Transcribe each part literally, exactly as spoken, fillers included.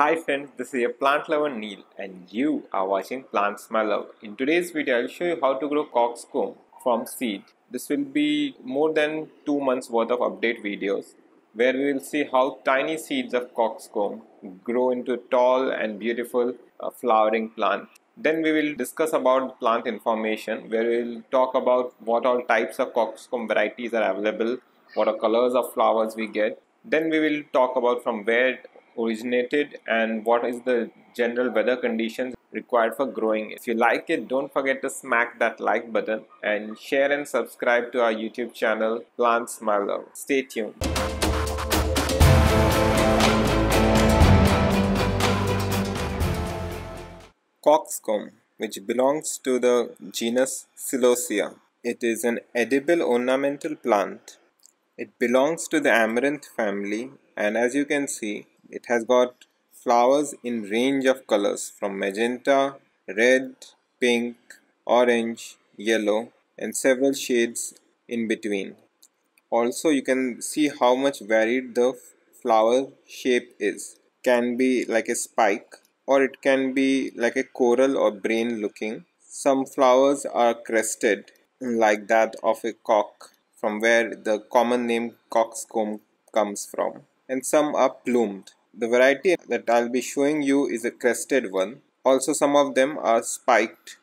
Hi friends, this is your plant lover Neil and you are watching Plants My Love. In today's video, I will show you how to grow cockscomb from seed. This will be more than two months worth of update videos where we will see how tiny seeds of cockscomb grow into tall and beautiful uh, flowering plant. Then we will discuss about plant information where we will talk about what all types of cockscomb varieties are available, what are colors of flowers we get. Then we will talk about from where originated and what is the general weather conditions required for growing it. If you like it, don't forget to smack that like button and share and subscribe to our YouTube channel Plants My Love. Stay tuned. Cockscomb, which belongs to the genus Celosia. It is an edible ornamental plant. It belongs to the amaranth family, and as you can see, it has got flowers in range of colors from magenta, red, pink, orange, yellow and several shades in between. Also you can see how much varied the flower shape is. Can be like a spike or it can be like a coral or brain looking. Some flowers are crested like that of a cock, from where the common name cockscomb comes from. And some are plumed. The variety that I'll be showing you is a crested one. Also some of them are spiked.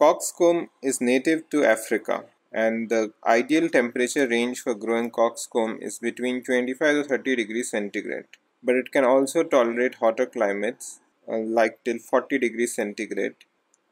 Cockscomb is native to Africa and the ideal temperature range for growing cockscomb is between twenty-five to thirty degrees centigrade. But it can also tolerate hotter climates uh, like till forty degrees centigrade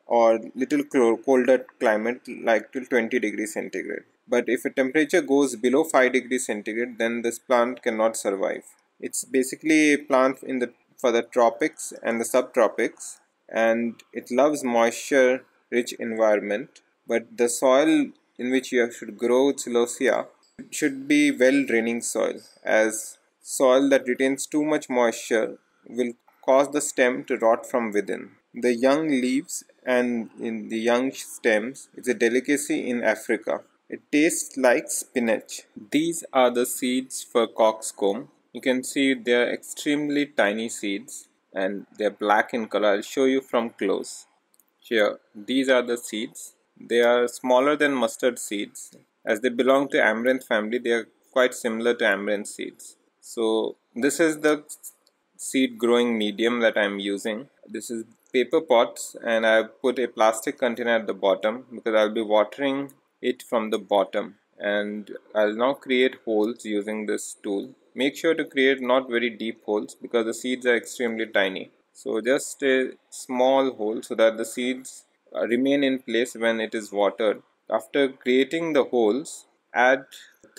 or little colder climate like till twenty degrees centigrade. But if a temperature goes below five degrees centigrade, then this plant cannot survive. It's basically a plant in the for the tropics and the subtropics, and it loves moisture rich environment. But the soil in which you should grow Celosia should be well draining soil, as soil that retains too much moisture will cause the stem to rot from within. The young leaves and in the young stems is a delicacy in Africa. It tastes like spinach. These are the seeds for cockscomb. You can see they are extremely tiny seeds and they are black in color. I'll show you from close. Here, these are the seeds. They are smaller than mustard seeds. As they belong to amaranth family, they are quite similar to amaranth seeds. So this is the seed growing medium that I am using. This is paper pots and I have put a plastic container at the bottom because I'll be watering it from the bottom, and I'll now create holes using this tool. Make sure to create not very deep holes because the seeds are extremely tiny. So just a small hole so that the seeds remain in place when it is watered. After creating the holes, add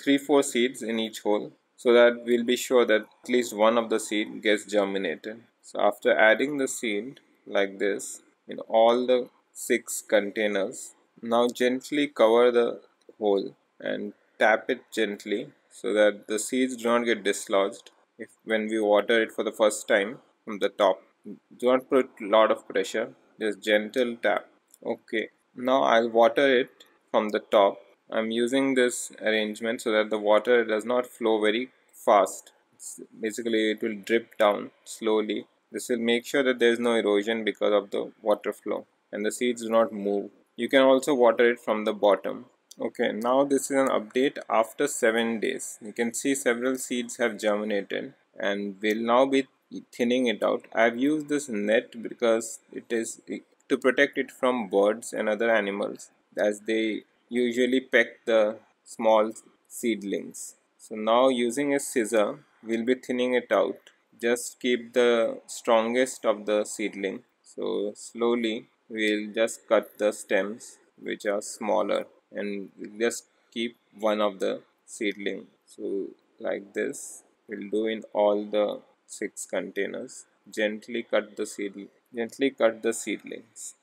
three to four seeds in each hole so that we'll be sure that at least one of the seed gets germinated. So after adding the seed like this in all the six containers, now gently cover the hole and tap it gently so that the seeds do not get dislodged if when we water it for the first time from the top. Do not put a lot of pressure, just gentle tap. Okay, now I'll water it from the top. I'm using this arrangement so that the water does not flow very fast. It's basically, it will drip down slowly. This will make sure that there is no erosion because of the water flow and the seeds do not move. You can also water it from the bottom. Okay, now this is an update after seven days. You can see several seeds have germinated and will now be thinning it out. I have used this net because it is to protect it from birds and other animals, as they usually peck the small seedlings. So now using a scissor, we'll be thinning it out. Just keep the strongest of the seedling. So slowly, we'll just cut the stems which are smaller and we'll just keep one of the seedling. So like this we'll do in all the six containers. Gently cut the seedling. Gently cut the seedlings.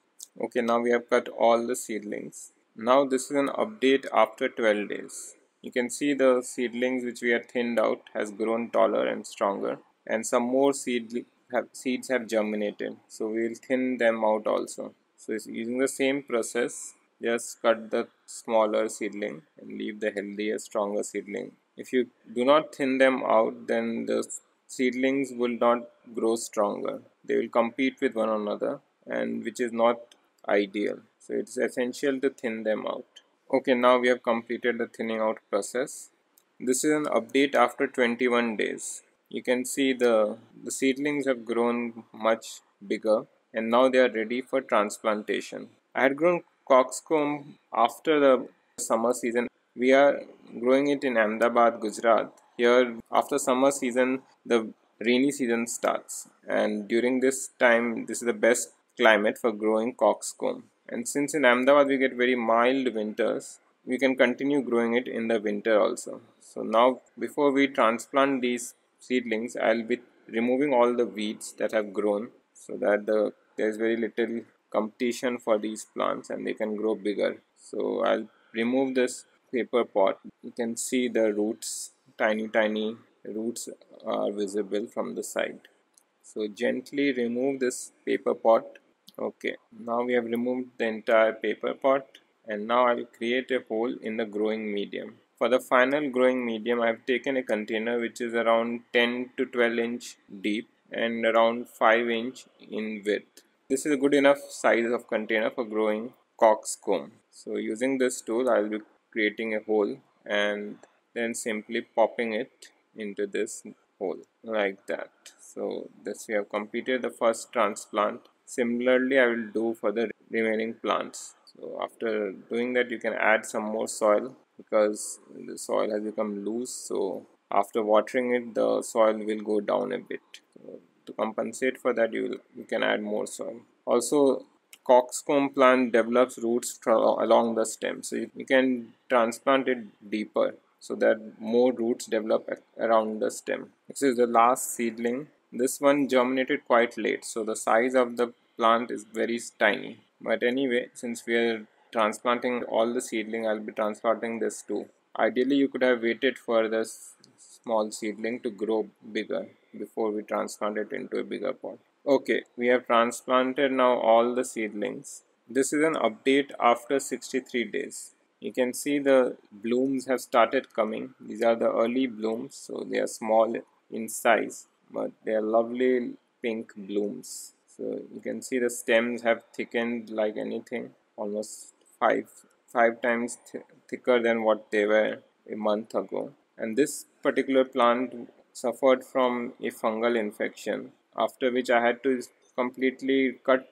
Okay, now we have cut all the seedlings. Now this is an update after twelve days. You can see the seedlings which we had thinned out has grown taller and stronger, and some more seedlings Have, seeds have germinated, so we will thin them out also. So it's using the same process, just cut the smaller seedling and leave the healthier, stronger seedling. If you do not thin them out, then the seedlings will not grow stronger. They will compete with one another, and which is not ideal. So it's essential to thin them out. Okay, now we have completed the thinning out process. This is an update after twenty-one days. You can see the, the seedlings have grown much bigger, and now they are ready for transplantation. I had grown cockscomb after the summer season. We are growing it in Ahmedabad, Gujarat. Here, after summer season, the rainy season starts, and during this time, this is the best climate for growing cockscomb. And since in Ahmedabad we get very mild winters, we can continue growing it in the winter also. So now, before we transplant these seedlings, I'll be removing all the weeds that have grown, so that the there's very little competition for these plants and they can grow bigger. So I'll remove this paper pot. You can see the roots, tiny tiny roots are visible from the side. So gently remove this paper pot. Okay, now we have removed the entire paper pot, and now I'll create a hole in the growing medium. For the final growing medium, I've taken a container which is around ten to twelve inch deep and around five inch in width. This is a good enough size of container for growing cockscomb. So using this tool, I'll be creating a hole and then simply popping it into this hole like that. So this we have completed the first transplant. Similarly, I will do for the remaining plants. So after doing that, you can add some more soil, because the soil has become loose. So after watering it, the soil will go down a bit. So to compensate for that, you will, you can add more soil. Also, cockscomb plant develops roots along the stem, so you, you can transplant it deeper, so that more roots develop around the stem. This is the last seedling. This one germinated quite late, so the size of the plant is very tiny. But anyway, since we are transplanting all the seedling, I'll be transplanting this too. Ideally, you could have waited for this small seedling to grow bigger before we transplant it into a bigger pot. Okay, we have transplanted now all the seedlings. This is an update after sixty-three days. You can see the blooms have started coming. These are the early blooms, so they are small in size, but they are lovely pink blooms. So you can see the stems have thickened like anything, almost five, five times th thicker than what they were a month ago. And this particular plant suffered from a fungal infection, after which I had to completely cut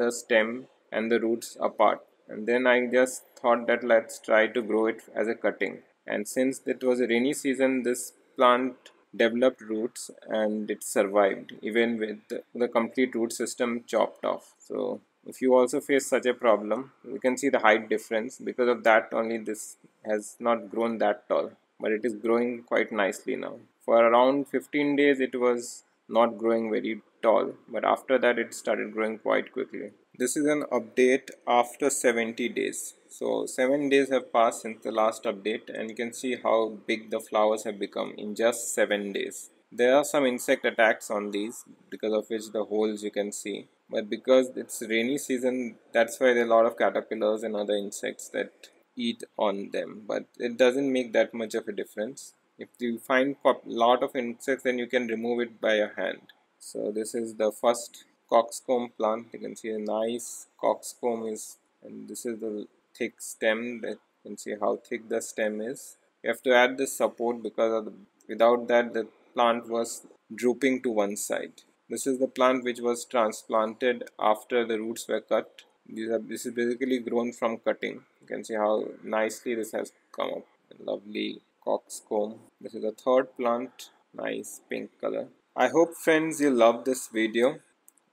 the stem and the roots apart. And then I just thought that let's try to grow it as a cutting. And since it was a rainy season, this plant developed roots and it survived even with the complete root system chopped off. So if you also face such a problem, you can see the height difference. Because of that only, this has not grown that tall, but it is growing quite nicely now. For around fifteen days, it was not growing very tall, but after that it started growing quite quickly. This is an update after seventy days. So seven days have passed since the last update, and you can see how big the flowers have become in just seven days. There are some insect attacks on these, because of which the holes you can see. But because it's rainy season, that's why there are a lot of caterpillars and other insects that eat on them. But it doesn't make that much of a difference. If you find a lot of insects, then you can remove it by your hand. So this is the first cockscomb plant. You can see a nice cockscomb is, and this is the thick stem. That you can see how thick the stem is. You have to add this support, because of the, without that the plant was drooping to one side. This is the plant which was transplanted after the roots were cut. These are, this is basically grown from cutting. You can see how nicely this has come up. Lovely cockscomb. This is the third plant, nice pink color. I hope, friends, you love this video,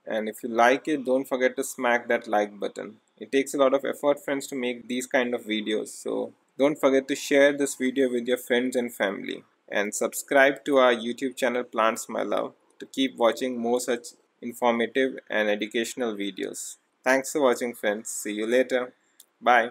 and if you like it, don't forget to smack that like button. It takes a lot of effort, friends, to make these kind of videos, so don't forget to share this video with your friends and family, and subscribe to our YouTube channel Plants My Love to keep watching more such informative and educational videos. Thanks for watching, friends. See you later. Bye.